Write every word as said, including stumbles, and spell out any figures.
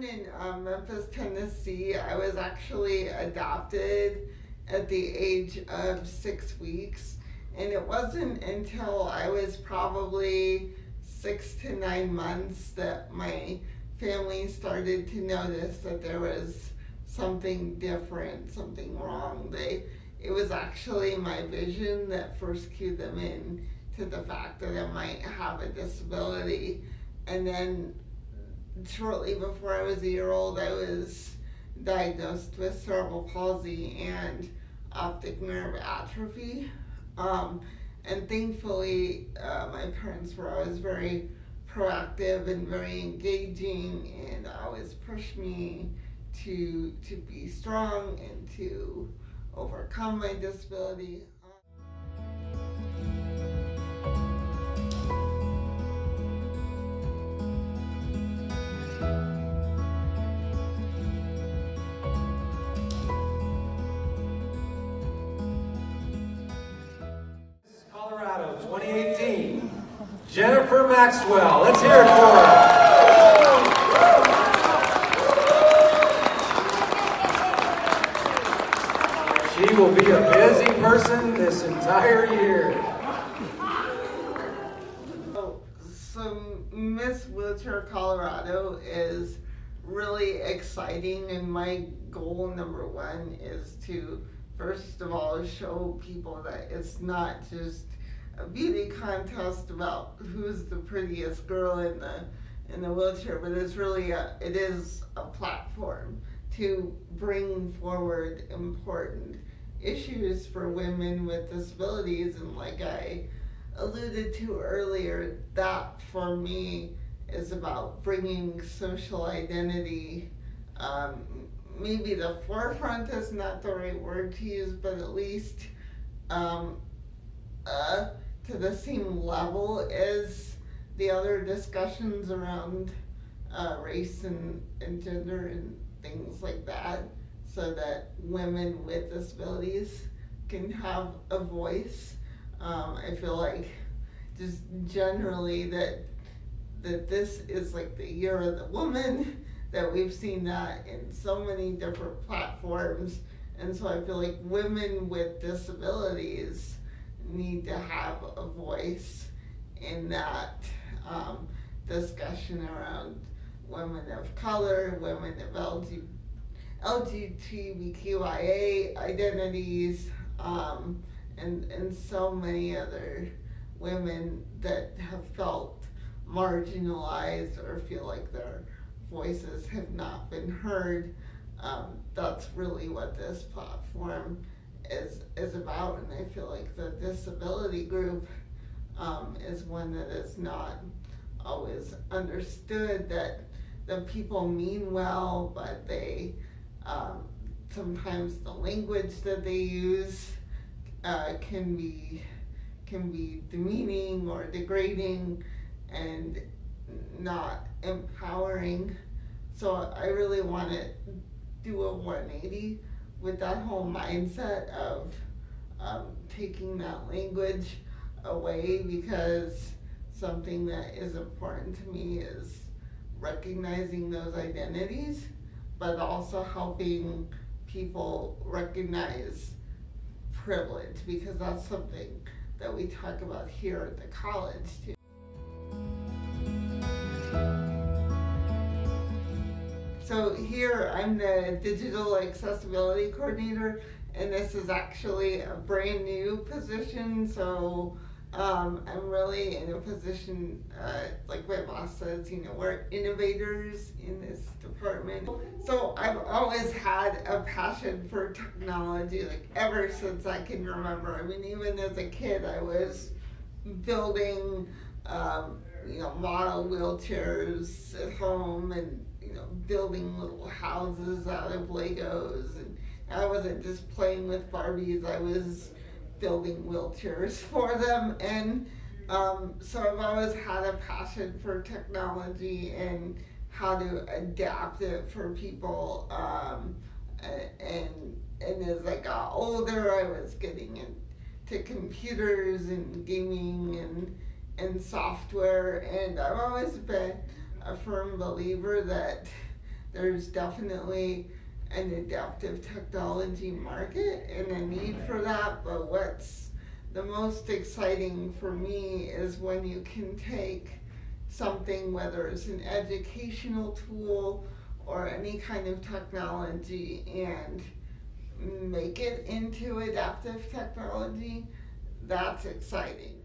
born in um, Memphis, Tennessee. I was actually adopted at the age of six weeks. And it wasn't until I was probably six to nine months that my family started to notice that there was something different, something wrong. They, it was actually my vision that first cued them in to the fact that I might have a disability. And then shortly before I was a year old, I was diagnosed with cerebral palsy and optic nerve atrophy. Um, and thankfully, uh, my parents were always very proactive and very engaging, and always pushed me to, to be strong and to overcome my disability. twenty eighteen, Jennifer Maxwell. Let's hear it for her. She will be a busy person this entire year. So, so Miss Wheelchair Colorado is really exciting, and my goal number one is to, first of all, show people that it's not just a beauty contest about who's the prettiest girl in the in the wheelchair, but it's really a, it is a platform to bring forward important issues for women with disabilities. And like I alluded to earlier, that for me is about bringing social identity, um, maybe the forefront is not the right word to use, but at least um, uh, to the same level as the other discussions around uh, race and, and gender and things like that, so that women with disabilities can have a voice. Um, I feel like just generally that, that this is like the year of the woman, that we've seen that in so many different platforms. And so I feel like women with disabilities need to have a voice in that um, discussion around women of color, women of L G, L G B T Q I A identities, um, and, and so many other women that have felt marginalized or feel like their voices have not been heard. Um, that's really what this platform Is, is about, and I feel like the disability group um, is one that is not always understood, that the people mean well, but they um, sometimes the language that they use uh, can be can be demeaning or degrading and not empowering. So I really want to do a one eighty with that whole mindset of um, taking that language away, because something that is important to me is recognizing those identities, but also helping people recognize privilege, because that's something that we talk about here at the college too. So here, I'm the Digital Accessibility Coordinator, and this is actually a brand new position, so um, I'm really in a position, uh, like my boss says, you know, we're innovators in this department. So I've always had a passion for technology, like ever since I can remember. I mean, even as a kid, I was building, um, you know, model wheelchairs at home, and you know, building little houses out of Legos, and I wasn't just playing with Barbies, I was building wheelchairs for them. And um, so I've always had a passion for technology and how to adapt it for people. Um, and, and as I got older, I was getting into computers and gaming and, and software, and I've always been a firm believer that there's definitely an adaptive technology market and a need for that, but what's the most exciting for me is when you can take something, whether it's an educational tool or any kind of technology, and make it into adaptive technology. That's exciting.